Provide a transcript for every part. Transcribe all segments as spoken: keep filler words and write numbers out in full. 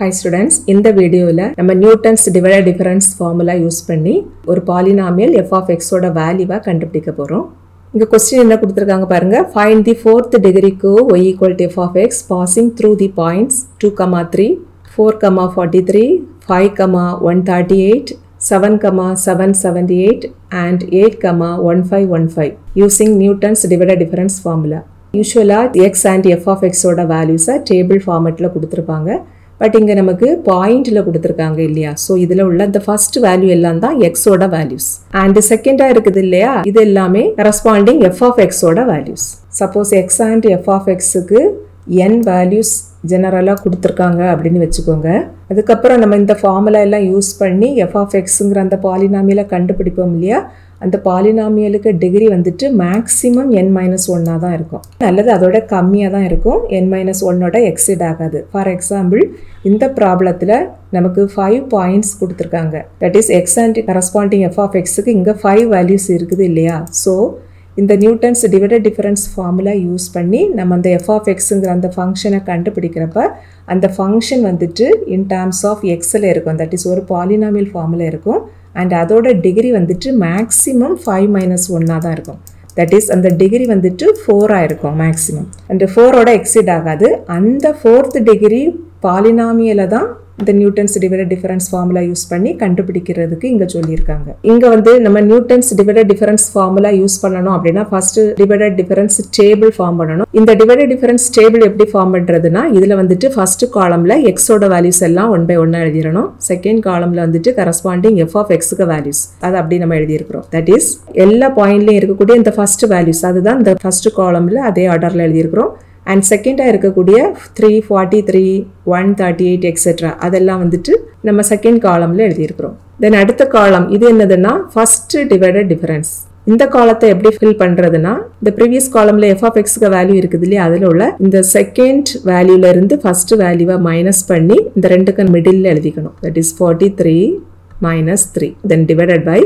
Hi students, in the video, we will use Newton's divider difference formula use panni or polynomial f of x oda value va kandupidikka porom. Inga question enna kuduthirukanga parunga, find the fourth degree curve y equal to f of x passing through the points two comma three, four comma forty-three, five comma one thirty-eight, seven comma seven seventy-eight and eight comma fifteen fifteen using Newton's divider difference formula. Usually x and f of x oda values are table format la kuduthirupanga. But we have a point, so this is the first value x oda values. And the second value is corresponding f of x oda values. Suppose x and f of x n values general kuduthirukanga. Adukapra nama indha formula ella use panni f of x ngra andha polynomial kandupidipom illaya andha polynomial ku degree vandittu maximum n minus one ah da irukum alladhu adoda kammiya da irukum n minus one oda exceed agadu. For example, indha problem la namakku five points kuduthirukanga, that is x and corresponding f of x ku inga five values irukudhu illaya. So in the Newton's divided difference formula use panni namm the f of x ngra andha function ah kandupidikkrappa andha function vandittu in terms of x la irukum, that is oru polynomial formula irukum and adoda degree vandittu maximum five minus one ah da irukum, that is and the degree vandittu four ah irukum maximum and four oda exceed agadu. And the fourth degree polynomial la da the Newton's divided difference formula use பண்ணி கண்டுபிடிக்கிறதுக்கு இங்க சொல்லிருக்காங்க. இங்க வந்து நம்ம Newton's divided difference formula use பண்ணனும் அப்படினா first divided difference table form பண்ணனும். இந்த divided difference table எப்படி form பண்றதுனா இதுல வந்துட்டு first column ல x ஓட values எல்லாம் one by one எழுதிரணும். Second column ல வந்துட்டு corresponding f of x க்கு values அது அப்படி நம்ம எழுதி இருக்கோம். That is எல்லா பாயிண்ட்லயும் இருக்கக்கூடிய இந்த first values அதுதான் இந்த first column ல அதே ஆர்டர்ல எழுதி இருக்கோம். And second ah irukkudiya three forty-three one thirty-eight etc adella vandittu nama second column la eludhi irukrom. Then adutha column idu enadana first divided difference. Inda column-a eppadi fill pandraduna the previous column la f of x ku value irukudile adula ulla inda second value la irund first value va minus panni inda rendukku middle la eludhikanum, that is forty-three minus three then divided by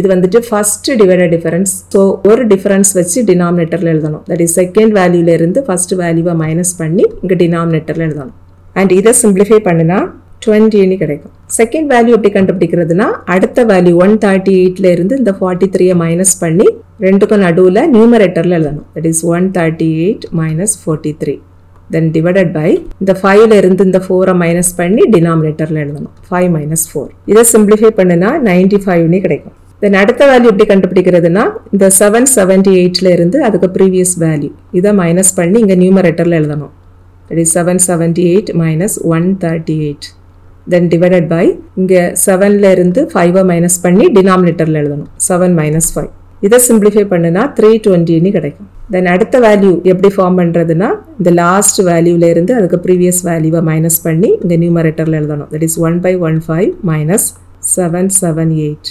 இது வந்துட்டு first divided difference. So ஒரு difference வச்சு denominator ல எழுதணும், that is second value ல இருந்து first value வ minus பண்ணி இங்க denominator ல எழுதணும். And இத simplify பண்ணினா twenty னு கிடைக்கும். Second value எப்படி கண்டுபிடிக்கிறதுனா அடுத்த value one thirty-eight ல இருந்து இந்த forty-three minus பண்ணி ரெண்டுக்கும் நடுவுல numerator ல எழுதணும், that is one thirty-eight minus forty-three then divided by இந்த five ல இருந்து இந்த four minus பண்ணி denominator ல எழுதணும் five minus four. இத simplify பண்ணினா ninety-five னு கிடைக்கும். Then அடுத்த வேல்யூ எப்படி கண்டுபிடிக்கிறதுனா இந்த seven seventy-eight ல இருந்து அதுக்கு previous value இத மைனஸ் பண்ணி இங்க நியூமரேட்டர்ல எழுதணும், that is seven seventy-eight minus one thirty-eight then divided by இங்க seven ல இருந்து five மைனஸ் பண்ணி denominatorல எழுதணும் seven minus five. இத simplify பண்ணனா three twenty னு கிடைக்கும். Then அடுத்த வேல்யூ எப்படி ஃபார்ம் பண்றதுனா இந்த லாஸ்ட் வேல்யூல இருந்து அதுக்கு previous value-வ மைனஸ் பண்ணி இங்க நியூமரேட்டர்ல எழுதணும், that is one by fifteen minus seven seventy-eight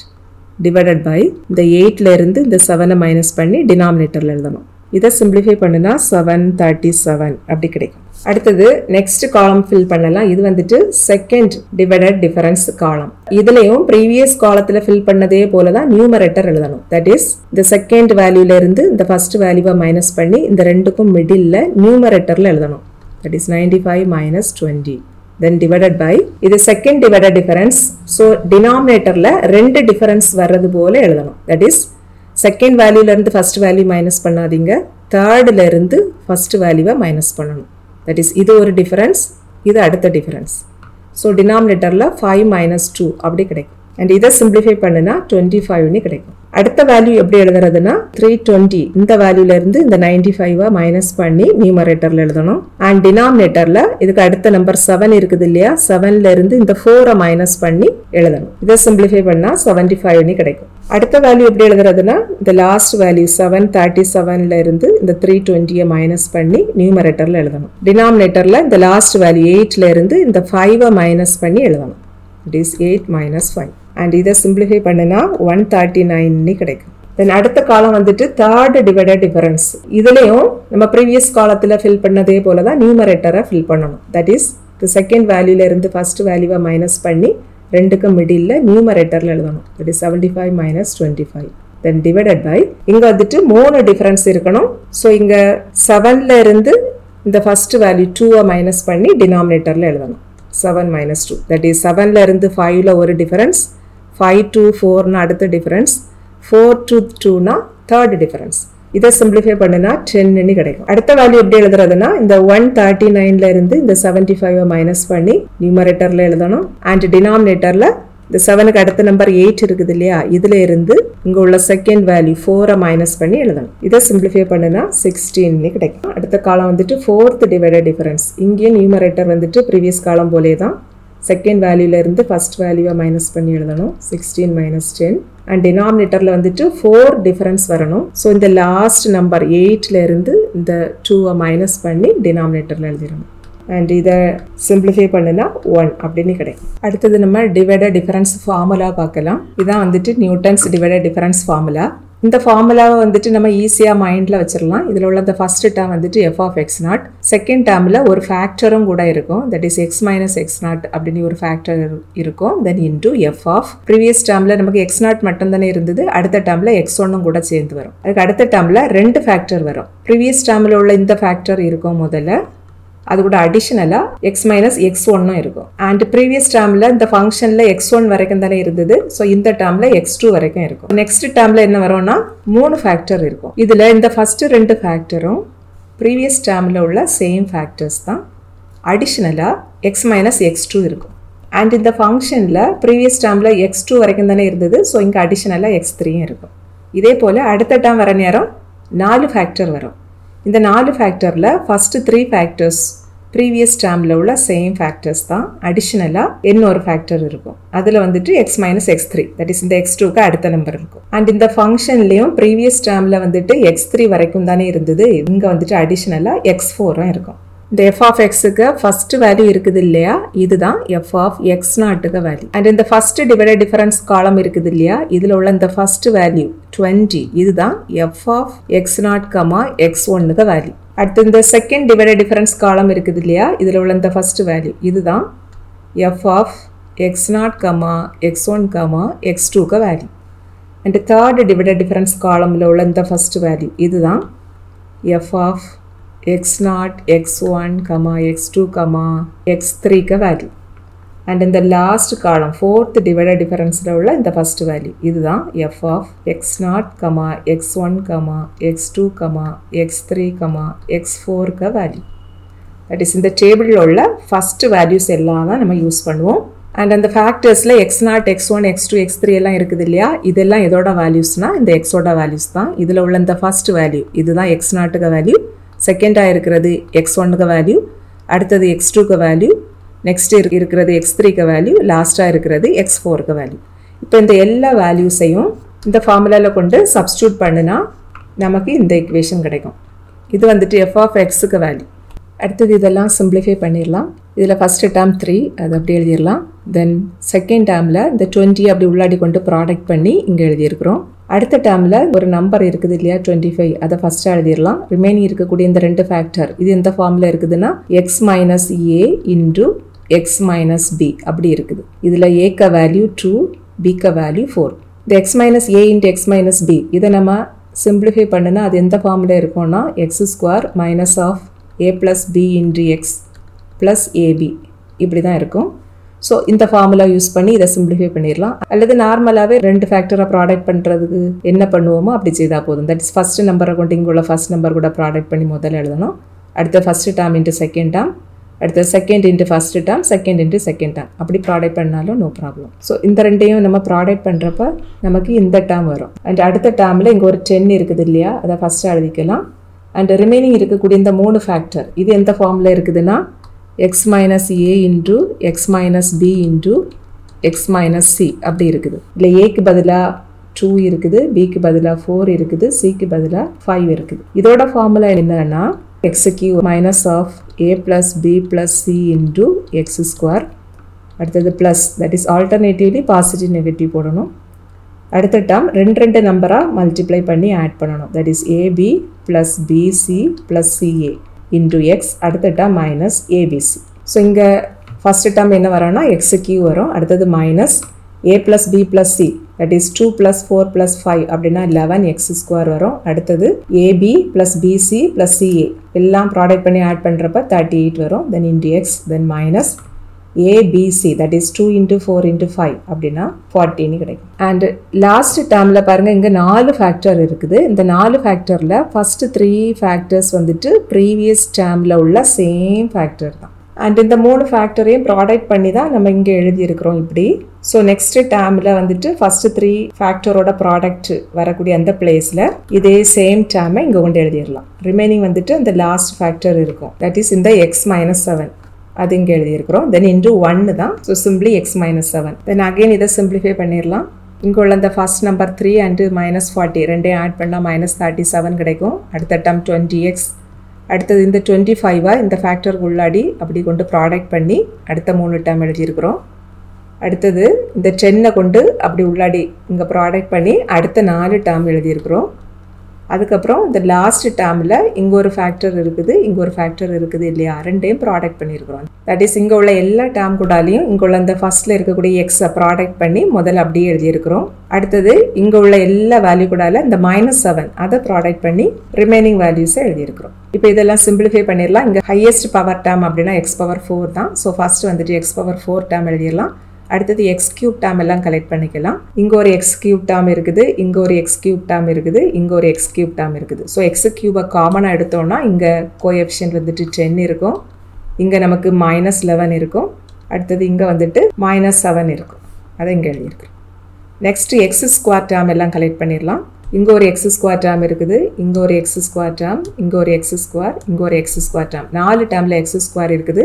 divided by இந்த eight ல இருந்து இந்த seven மைனஸ் பண்ணி denominatorல எழுதணும். இத simplify பண்ணினா seven thirty-seven அப்படி கிடைக்கும். அடுத்து next column fill பண்ணலாம். இது வந்துட்டு second divided difference column. இதுலயும் previous columnல fill பண்ணதே போல தான் numerator எழுதணும், that is the second value ல இருந்து இந்த first value-வ மைனஸ் பண்ணி இந்த ரெண்டுக்கும் middle ல numeratorல எழுதணும், that is ninety-five minus twenty then divided by இது second divided difference. So denominatorல ரெண்டு difference வரது போல எழுதணும், that is second value ல இருந்து first value minus பண்ணாதீங்க, third ல இருந்து first value-வ minus பண்ணணும், that is இது ஒரு difference இது அடுத்த difference. So denominatorல five minus two அப்படி கிடைக்கும். And இத simplify பண்ணனா twenty-five னு கிடைக்கும். அடுத்த வேல்யூ எப்படி எழுதுறதுனா three twenty இந்த வேல்யூல இருந்து இந்த ninety-five-வ மைனஸ் பண்ணி நியூமரேட்டர்ல எழுதணும். அண்ட் டினாமினேட்டர்ல இதுக்கு அடுத்த நம்பர் seven இருக்குது இல்லையா, seven-ல இருந்து இந்த four-அ மைனஸ் பண்ணி எழுதணும். இத simplify பண்ணா seventy-five னு கிடைக்கும். அடுத்த வேல்யூ எப்படி எழுதுறதுனா இந்த லாஸ்ட் வேல்யூ seven thirty-seven-ல இருந்து இந்த three twenty-ஐ மைனஸ் பண்ணி நியூமரேட்டர்ல எழுதணும். டினாமினேட்டர்ல இந்த லாஸ்ட் வேல்யூ eight-ல இருந்து இந்த five-அ மைனஸ் பண்ணி எழுதணும், that is eight minus five. And இதை simplify பண்ணனா one thirty-nine னு கிடைக்கும். Then அடுத்த காலம் வந்துட்டு third divided difference. இதுலயும் நம்ம previous காலத்துல ஃபில் பண்ணதே போல தான் நியூமரேட்டரை ஃபில் பண்ணனும், that is the second value-ல இருந்து first value-வ மைனஸ் பண்ணி ரெண்டுக்கு மிடில்ல நியூமரேட்டர்ல எழுதணும், that is seventy-five minus twenty-five then divided by இங்க வந்துட்டு மூணு டிஃபரன்ஸ் இருக்கணும். சோ இங்க seven-ல இருந்து இந்த first value two-அ மைனஸ் பண்ணி denominatorல எழுதணும், seven minus two. That is seven la irundhu five la one difference, five to four na adutha difference, four to two na third difference. This simplify பண்ணனா ten ன்னு கிடைக்கும். அடுத்த value எப்படி எழுதுறதுனா இந்த one thirty-nine ல இருந்து இந்த seventy-five மைனஸ் பண்ணி நியூமரேட்டர்ல எழுதணும் and denominatorல இந்த seven க்கு அடுத்த நம்பர் eight இருக்குது இல்லையா, இதுல இருந்து இங்க உள்ள செகண்ட் வேல்யூ four மைனஸ் பண்ணி எழுதணும். இத சிம்பிளிஃபை பண்ணனா sixteen ன்னு கிடைக்கும். அடுத்த காலம் வந்துட்டு fourth divided difference. இங்கே நியூமரேட்டர் வந்துட்டு previous காலம் போலயே தான், second value la irundhu first value va minus panni eludhanum, sixteen minus ten, and denominator la vandittu four difference varanum. So in the last number eight la irundhu the two va minus panni denominator la eludhirum and ida simplify pannina one appdinu kedaikum. Adutha nama divided difference formula paakalam. Idha vandittu Newton's divided difference formula. இந்த ஃபார்முலாவை வந்துட்டு நம்ம ஈஸியா மைண்ட்ல வச்சிரலாம். இதுல உள்ள அந்த first term வந்துட்டு f of x zero, second டேர்ம்ல ஒரு ஃபேக்டரும் கூட இருக்கும். That is x - x zero அப்படினு ஒரு ஃபேக்டர் இருக்கும். தென் into f of previous டேர்ம்ல நமக்கு x zero மட்டும் தானே இருந்தது, அடுத்த டேர்ம்ல x one கூட சேர்ந்து வரும். அதுக்கு அடுத்த டேர்ம்ல ரெண்டு ஃபேக்டர் வரும். previous டேர்ம்ல உள்ள இந்த ஃபேக்டர் இருக்கும் முதல்ல, அது கூட அடிஷனலா x - x one இருக்கும். and previous termல இந்த ஃபங்ஷன்ல x one வரைக்கும் தான இருந்தது, சோ இந்த termல x two வரைக்கும் இருக்கும். next termல என்ன வரும்னா மூணு ஃபேக்டர் இருக்கும். இதுல இந்த ஃபர்ஸ்ட் ரெண்டு ஃபேக்டரும் previous termல உள்ள same factors தான், அடிஷனலா x - x two இருக்கும். and இந்த ஃபங்ஷன்ல previous termல x two வரைக்கும் தான இருந்தது, சோ இங்க அடிஷனலா x three இருக்கும். இதே போல அடுத்த term வர நேரம் நாலு ஃபேக்டர் வரும். இந்த நாலு ஃபேக்டர்ல first three factors previous termல உள்ள same factors தான், அடிஷனலா இன்னொரு ஃபேக்டர் இருக்கும். அதுல வந்துட்டு x - x three, that is இந்த x two க்கு அடுத்த நம்பர் இருக்கும். and இந்த ஃபங்ஷன்லயும் previous termல வந்துட்டு x three வரைக்கும் தானே இருந்தது, இங்க வந்துட்டு அடிஷனலா x four இருக்கும். இந்த f of x க்கு first value இருக்குது இல்லையா, இதுதான் f of x zero க்கு value. and இந்த first divided difference column இருக்குது இல்லையா, இதுல உள்ள இந்த first value twenty, இதுதான் f of x zero, x one க்கு value. அடுத்து இந்த second divided difference column இருக்குது இல்லையா, இதுல உள்ள இந்த first value, இதுதான் f of x zero, x one, x two க்கு value. and third divided difference column ல உள்ள இந்த first value, இதுதான் f of x zero, x one, x two, x three ka value. and in the last column fourth divided difference la ulla indha first value, idu dhaan f of x zero, x one, x two, x three, x four ka value. that is in the table la ulla first values ella dhaan nama use pannuvom. and in the factors la x zero, x one, x two, x three ella irukudilliya, idella edoda values na indha x oda values dhaan. idula ulla indha first value idu dhaan x zero ka value, second ஆ இருக்கிறது x one க்கு value, அடுத்தது x two க்கு value, next இருக்கிறது x three க்கு value, லாஸ்டா இருக்கிறது x four க்கு value. இப்போ இந்த எல்லா வேல்யூஸையும் இந்த ஃபார்முலால கொண்டு சப்ஸ்டிட்யூட் பண்ணினா நமக்கு இந்த ஈக்குவேஷன் கிடைக்கும். இது வந்துட்டு f of x க்கு வேல்யூ. அடுத்து இதெல்லாம் சிம்பிளிஃபை பண்ணிரலாம். இதுல ஃபர்ஸ்ட் டேர்ம் three, அது அப்படியே எழுதிரலாம். தென் செகண்ட் டேர்ம்ல இந்த twenty அப்படி உள்ளாடி கொண்டு ப்ராடக்ட் பண்ணி இங்க எழுதி இருக்கோம். அடுத்த டேர்ம்ல ஒரு நம்பர் இருக்குது இல்லையா twenty-five, அதை ஃபர்ஸ்ட் எழுதிரலாம். ரிமைனிங் இருக்கக்கூடிய இந்த ரெண்டு ஃபேக்டர் இது இந்த ஃபார்முலா இருக்குதுன்னா x - a * x - b அப்படி இருக்குது. இதுல a க்கு வேல்யூ two, b க்கு வேல்யூ four. இந்த x - a * x - b இத நாம சிம்பிளிஃபை பண்ணனா அது எந்த ஃபார்முலா இருக்கும்னா x squared - of a plus b into x plus ab இப்படி தான் இருக்கும். சோ இந்த ஃபார்முலா யூஸ் பண்ணி இத சிம்பிளிஃபை பண்ணிரலாம். அல்லது நார்மலாவே ரெண்டு ஃபேக்டரா ப்ராடக்ட் பண்றதுக்கு என்ன பண்ணுவோமோ அப்படி செய்தா போதும். தட் இஸ் ஃபர்ஸ்ட் நம்பரை கொண்டு இங்க உள்ள ஃபர்ஸ்ட் நம்பர் கூட ப்ராடக்ட் பண்ணி முதல்ல எழுதணும். அடுத்து first term into second term, அடுத்து second into first term, second into second term அப்படி ப்ராடக்ட் பண்ணாலும் நோ ப்ராப்ளம். சோ இந்த ரெண்டையும் நம்ம ப்ராடக்ட் பண்றப்ப நமக்கு இந்த டேர்ம் வரும். அண்ட் அடுத்த டேர்ம்ல இங்க ஒரு ten இருக்குது இல்லையா, அத ஃபர்ஸ்ட் எழுதிக்கலாம். அண்ட் ரிமைனிங் இருக்கக்கூடிய இந்த மூணு ஃபேக்டர் இது எந்த ஃபார்முலா இருக்குதுன்னா x minus a into x minus b into x minus c அப்படி இருக்குது. இல்ல a க்கு பதிலா two இருக்குது, b க்கு பதிலா four இருக்குது, c க்கு பதிலா five இருக்குது. இதோட ஃபார்முலா என்னன்னா x cube minus of a plus b plus c into x square. அடுத்து plus, that is alternatively positive negative போடணும். அடுத்த டேர்ம் ரெண்டு ரெண்டு நம்பரா மல்டிப்ளை பண்ணி ஆட் பண்ணனும். that is ab plus bc plus ca into x, அடுத்த டேர்ம் minus abc. சோ இங்க ஃபர்ஸ்ட் டேர்ம் என்ன வரணும்னா x cube வரும், அடுத்து minus a plus b plus c, that is two plus four plus five அப்படினா eleven x squared வரும். அடுத்து ab plus bc plus ca எல்லாம் ப்ராடக்ட் பண்ணி ஆட் பண்றப்ப thirty-eight வரும். then into x, then minus A B C, that is two into four into five, அப்படினா forty னு கிடைக்கும். And last termல பாருங்க இங்க four factor இருக்குது. இந்த four factorல first three factors வந்துட்டு previous termல உள்ள same factor தான். And இந்த மூணு factorையும் product பண்ணி தான் நம்ம இங்க எழுதி இருக்கிறோம் இப்படி. So next termல வந்துட்டு first three factor ஓட product வரக்கூடிய அந்த placeல இதே same term இங்க கொண்டு எழுதிரலாம். Remaining வந்துட்டு அந்த last factor இருக்கும். That is இந்த x minus seven. அது இங்க எழுதியிருக்கிறோம். Then into one தான். So simply x minus seven. Then again இதை simplify பண்ணிரலாம். இங்க உள்ள அந்த first number three and minus forty ரெண்டே add பண்ணா minus thirty-seven கிடைக்கும். அடுத்த term twenty x. அடுத்தது இந்த twenty-five-ஆ இந்த ஃபேக்டர் உள்ளாடி அப்படி கொண்டு ப்ராடக்ட் பண்ணி அடுத்த மூணு டைம் எழுதி இருக்கிறோம். அடுத்தது இந்த ten-ஐ கொண்டு அப்படி உள்ளாடி இங்க ப்ராடக்ட் பண்ணி அடுத்த நாலு டைம் எழுதி இருக்கிறோம். அதுக்கப்புறம் இந்த லாஸ்ட் டேர்மில் இங்கே ஒரு ஃபேக்டர் இருக்குது இங்கே ஒரு ஃபேக்டர் இருக்குது இல்லையா ரெண்டையும் ப்ராடக்ட் பண்ணியிருக்கிறோம். தட் இஸ் இங்கே உள்ள எல்லா டேர்ம் கூடாலையும் இங்கே உள்ள அந்த ஃபர்ஸ்ட்டில் இருக்கக்கூடிய எக்ஸை ப்ராடக்ட் பண்ணி முதல்ல அப்படியே எழுதியிருக்கிறோம். அடுத்தது இங்கே உள்ள எல்லா வேல்யூ கூடால இந்த மைனஸ் செவன் அதை ப்ராடக்ட் பண்ணி ரிமைனிங் வேல்யூஸை எழுதியிருக்கிறோம். இப்போ இதெல்லாம் சிம்பிளிஃபை பண்ணிடலாம். இங்கே ஹையஸ்ட் பவர் டேர்ம் அப்படின்னா எக்ஸ் பவர் ஃபோர் தான். ஸோ ஃபர்ஸ்ட் வந்துட்டு எக்ஸ் பவர் ஃபோர் டேர்ம் எழுதிடலாம். அடுத்தது எக்ஸ் கியூப் டேர்ம் எல்லாம் கலெக்ட் பண்ணிக்கலாம். இங்கே ஒரு எக்ஸ் கியூப் டேர்ம் இருக்குது இங்கே ஒரு எக்ஸ் கியூப் டேர்ம் இருக்குது இங்கே ஒரு எக்ஸ் கியூப் டேர்ம் இருக்குது. ஸோ எக்ஸ் கியூபை காமனாக எடுத்தோம்னா இங்கே கோஎஃபிஷியன்ட் வந்துட்டு டென் இருக்கும். இங்கே நமக்கு மைனஸ் லெவன் இருக்கும். அடுத்தது இங்கே வந்துட்டு மைனஸ் செவன் இருக்கும். அதை இங்கே எழுதியிருக்கிறோம். நெக்ஸ்ட்டு எக்ஸ் ஸ்கொயர் டேர்ம் எல்லாம் கலெக்ட் பண்ணிடலாம். இங்கே ஒரு எக்ஸ் ஸ்கொயர் டேர்ம் இருக்குது இங்கே ஒரு எக்ஸ் ஸ்கொயர் டேர்ம் இங்கே ஒரு எக்ஸ் ஸ்கொயர் இங்கே ஒரு எக்ஸ் ஸ்கொயர் டேர்ம் நாலு டேர்மில் எக்ஸ் ஸ்கொயர் இருக்குது.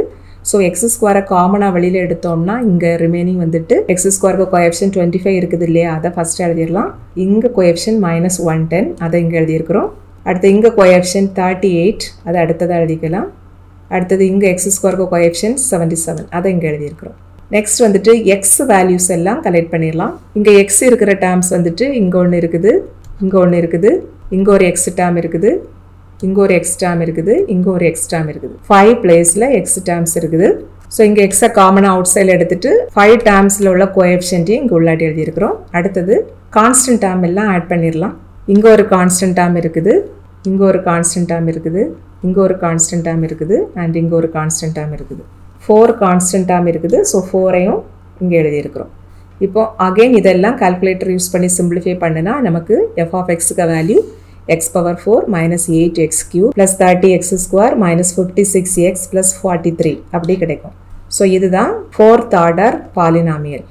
ஸோ எக்ஸ் ஸ்கொயரை காமனாக வெளியில் எடுத்தோம்னா இங்கே ரிமைனிங் வந்துட்டு எக்ஸ் ஸ்கொயருக்கு கோஎஃபிஷியன்ட் டுவெண்ட்டி ஃபைவ் இருக்குது இல்லையா அதை ஃபஸ்ட்டு எழுதிடலாம். இங்கே கோஎஃபிஷியன்ட் மைனஸ் ஒன் டென் அதை இங்கே எழுதியிருக்கிறோம். அடுத்து இங்கே கோஎஃபிஷியன்ட் தேர்ட்டி எயிட் அதை அடுத்ததாக எழுதிக்கலாம். அடுத்தது இங்கே எக்ஸ் ஸ்கொயருக்கு கோஎஃபிஷியன்ட் செவன்ட்டி செவன் அதை இங்கே எழுதியிருக்கிறோம். நெக்ஸ்ட் வந்துட்டு எக்ஸ் வேல்யூஸ் எல்லாம் கலெக்ட் பண்ணிடலாம். இங்கே எக்ஸ் இருக்கிற டேர்ம்ஸ் வந்துட்டு இங்கே ஒன்று இருக்குது இங்கே ஒன்று இருக்குது இங்கே ஒரு எக்ஸ் டேர்ம் இருக்குது இங்கே ஒரு எக்ஸ் டேர்ம் இருக்குது இங்கே ஒரு எக்ஸ் டேர்ம் இருக்குது. ஃபைவ் பிளேஸில் எக்ஸ் டேர்ம்ஸ் இருக்குது. ஸோ இங்கே எக்ஸை காமனாக அவுட் சைடில் எடுத்துகிட்டு ஃபைவ் டேர்ம்ஸில் உள்ள கோஎஃபிஷியன்ட்டையும் இங்கே உள்ளாட்டி எழுதியிருக்கிறோம். அடுத்தது கான்ஸ்டன்ட் டேர்ம் எல்லாம் ஆட் பண்ணிடலாம். இங்கே ஒரு கான்ஸ்டன்ட் டேர்ம் இருக்குது இங்கே ஒரு கான்ஸ்டன்ட் டேர்ம் இருக்குது இங்கே ஒரு கான்ஸ்டன்ட் டேர்ம் இருக்குது அண்ட் இங்கே ஒரு கான்ஸ்டன்ட் டேர்ம் இருக்குது. ஃபோர் கான்ஸ்டன்ட் டேர்ம் இருக்குது. ஸோ ஃபோரையும் இங்கே எழுதியிருக்கிறோம். இப்போ அகெயின் இதெல்லாம் கால்குலேட்டர் யூஸ் பண்ணி சிம்பிளிஃபை பண்ணினா நமக்கு எஃப் ஆஃப் எக்ஸுக்கு value x power four minus eight x cube plus thirty x square minus fifty-six x plus forty-three அப்படி கிடைக்கும். ஸோ இதுதான் ஃபோர்த் ஆர்டர் பாலினாமியல்.